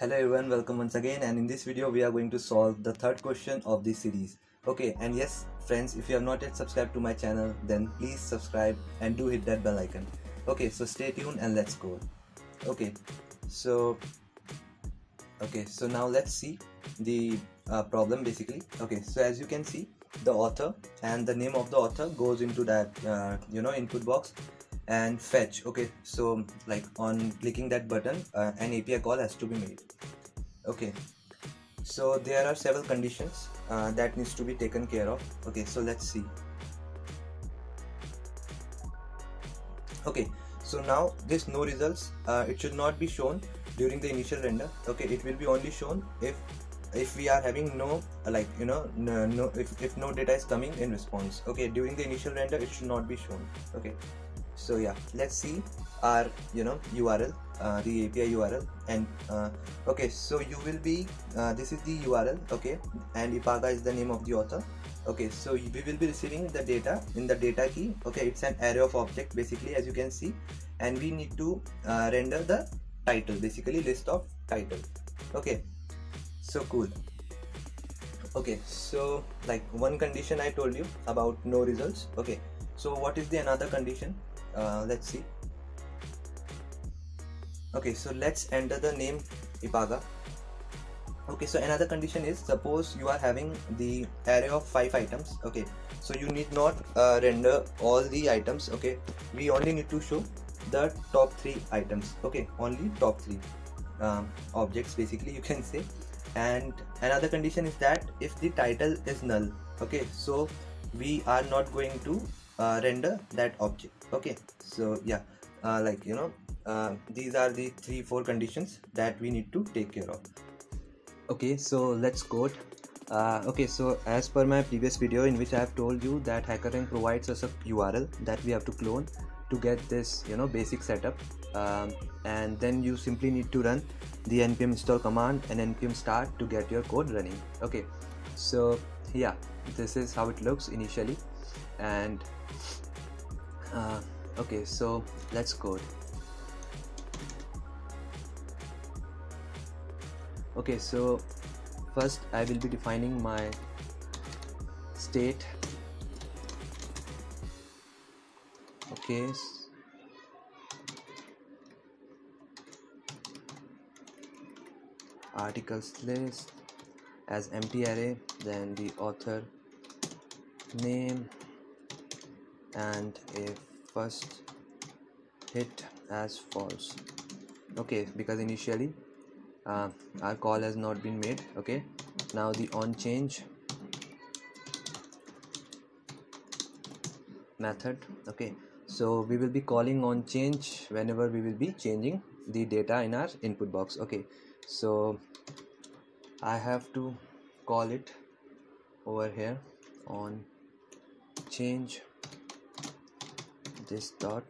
Hello everyone, welcome once again, and in this video we are going to solve the third question of this series. Okay, and yes friends, if you have not yet subscribed to my channel, then please subscribe and do hit that bell icon. Okay, so stay tuned and let's go. Okay so now let's see the problem basically. Okay, so as you can see, the author and the name of the author goes into that input box and fetch. Okay, so like on clicking that button an API call has to be made. Okay, so there are several conditions that needs to be taken care of. Okay, so let's see. Okay, so now this no results, it should not be shown during the initial render. Okay, it will be only shown if we are having if no data is coming in response. Okay, during the initial render it should not be shown. Okay, so yeah, let's see our URL, the API URL, and okay, so you will be this is the URL. okay, and Ipaga is the name of the author. Okay, so we will be receiving the data in the data key. Okay, it's an array of objects basically, as you can see, and we need to render the title, basically list of title. Okay, so cool. Okay, so like one condition I told you about, no results. Okay, so what is the another condition? Let's see. Okay, so let's enter the name Ipaga. Okay, so another condition is, suppose you are having the array of 5 items. Okay, so you need not render all the items. Okay, we only need to show the top 3 items. okay, only top 3 objects basically, you can say. And another condition is that if the title is null, okay, so we are not going to render that object. okay, so yeah, these are the 3-4 conditions that we need to take care of. Okay, so let's code. Okay, so as per my previous video in which I have told you that HackerRank provides us a URL that we have to clone to get this basic setup, and then you simply need to run the npm install command and npm start to get your code running. Okay, so yeah, this is how it looks initially, and okay, so let's code. Okay, so first I will be defining my state. Okay, articles list as empty array, then the author name and a first hit as false. okay, because initially our call has not been made. okay, now the on change method. okay, so we will be calling on change whenever we will be changing the data in our input box. okay, so I have to call it over here, on change this dot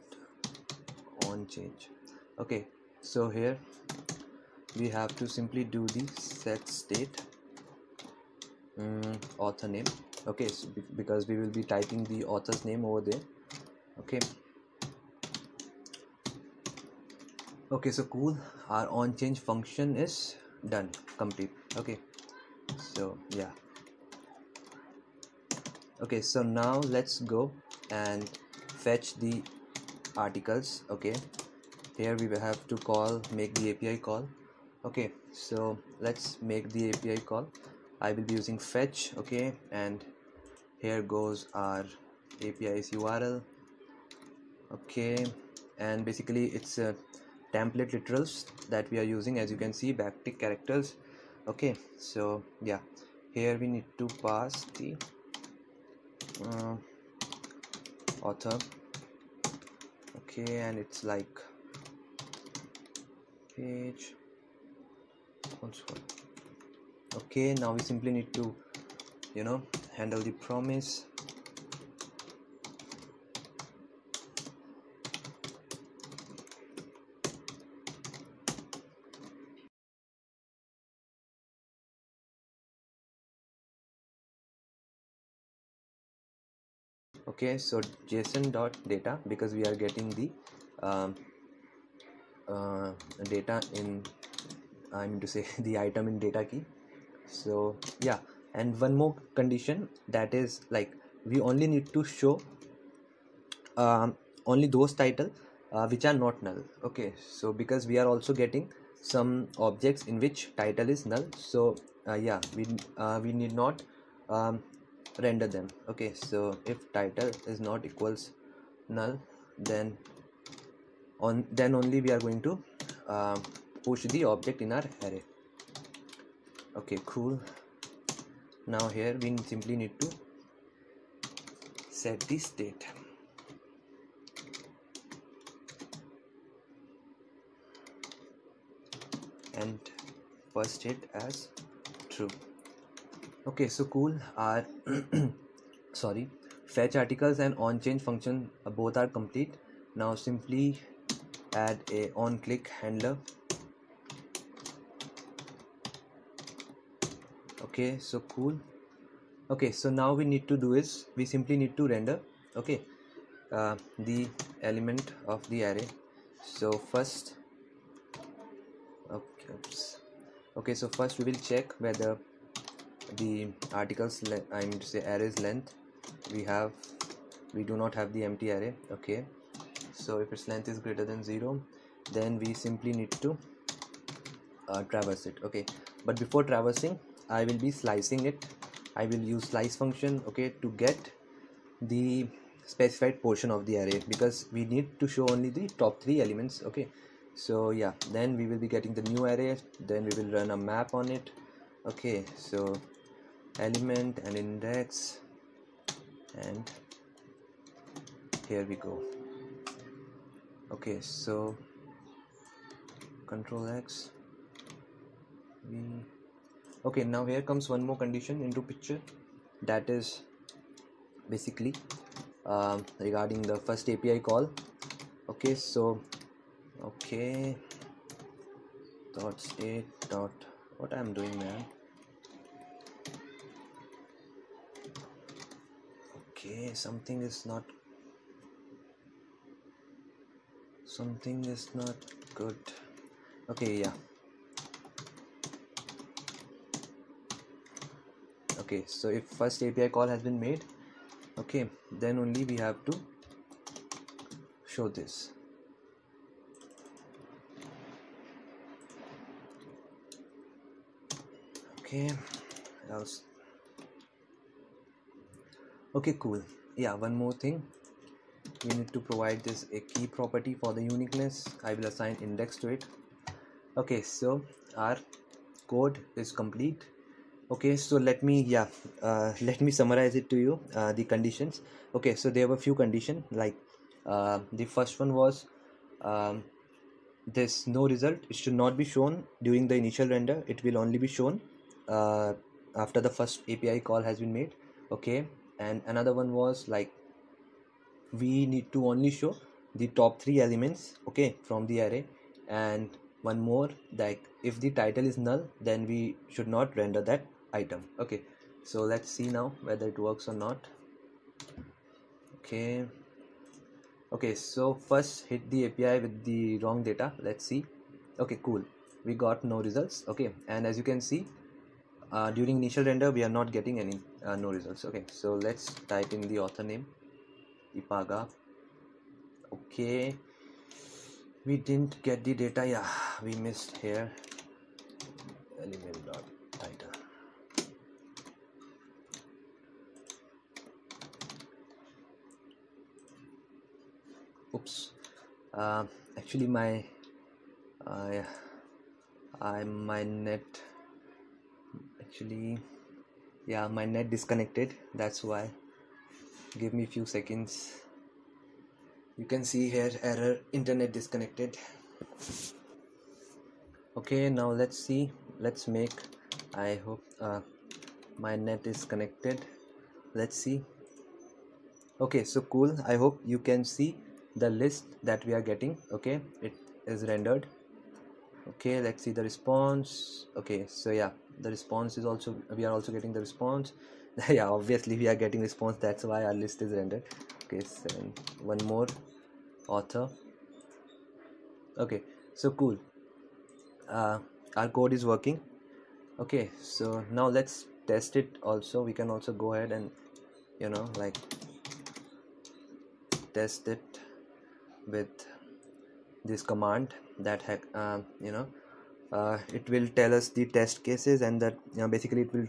on change. okay, so here we have to simply do the set state author name. okay, so because we will be typing the author's name over there. Okay, so cool, our on change function is done, complete. okay, so yeah. okay, so now let's go and fetch the articles. okay, here we will have to make the API call. okay, so let's make the API call. I will be using fetch. okay, and here goes our API's URL. okay, and basically it's a template literals that we are using, as you can see, backtick characters. okay, so yeah, here we need to pass the author. okay, and it's like page. okay, now we simply need to handle the promise. okay, so json.data, because we are getting the data in I mean to say the item in data key. So yeah, and one more condition, that is like we only need to show only those title which are not null. Okay, so because we are also getting some objects in which title is null, so yeah, we need not render them. Okay, so if title is not equals null, then only we are going to push the object in our array. Okay, cool. Now here we simply need to set the state. And first hit as true. Okay, so cool. Our sorry, fetch articles and on change function both are complete. Now simply add a on click handler. Okay, so cool. Okay, so now we need to do is we simply need to render, okay, the element of the array. So first, okay, oops. Okay, so first we will check whether the articles, I mean to say array's length, we do not have the empty array. Okay, so if its length is greater than 0, then we simply need to traverse it. Okay, but before traversing I will be slicing it. I will use slice function, okay, to get the specified portion of the array, because we need to show only the top 3 elements. Okay, so yeah, then we will be getting the new array, then we will run a map on it. Okay, so element and index, and here we go. Okay, so control X. Okay, now here comes one more condition into picture, that is basically regarding the first API call. Okay, so okay, dot state dot what I am doing, man. Okay, something is not good. Okay, yeah. Okay, so if first API call has been made, okay, then only we have to show this. Okay, else. Okay, cool. Yeah, one more thing, we need to provide this a key property for the uniqueness. I will assign index to it. Okay, so our code is complete. Okay, so let me summarize it to you, the conditions. Okay, so there were few conditions, like the first one was this no result, it should not be shown during the initial render, it will only be shown after the first API call has been made. Okay, and another one was like we need to only show the top 3 elements, okay, from the array. And one more, like if the title is null, then we should not render that item. Okay, so let's see now whether it works or not. Okay, okay, so first hit the API with the wrong data. Let's see. Okay, cool, we got no results. Okay, and as you can see, during initial render we are not getting any no results. Okay, so let's type in the author name, Ipaga. Okay, we didn't get the data. Yeah, we missed here element dot title. Oops, actually my net disconnected, that's why. Give me a few seconds. You can see here error, internet disconnected. Okay, now let's see, let's make, I hope my net is connected. Let's see. Okay, so cool, I hope you can see the list that we are getting. Okay, it is rendered. Okay, let's see the response. Okay, so yeah, the response is also, we are also getting the response. Yeah, obviously we are getting response, that's why our list is rendered. Okay, and one more author. Okay, so cool, our code is working. Okay, so now let's test it also. We can also go ahead and test it with this command that it will tell us the test cases, and that basically it will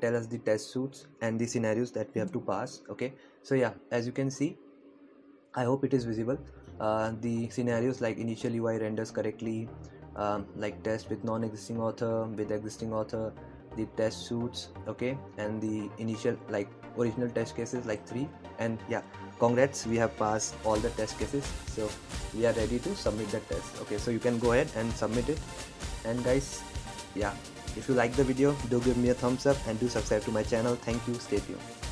tell us the test suits and the scenarios that we have to pass. Okay, so yeah, as you can see, I hope it is visible. The scenarios like initial UI renders correctly, like test with non-existing author, with existing author, the test suits, okay, and the initial like original test cases like 3. And yeah, congrats, we have passed all the test cases, so we are ready to submit the test. Okay, so you can go ahead and submit it. And guys, yeah, if you like the video, do give me a thumbs up and do subscribe to my channel. Thank you, stay tuned.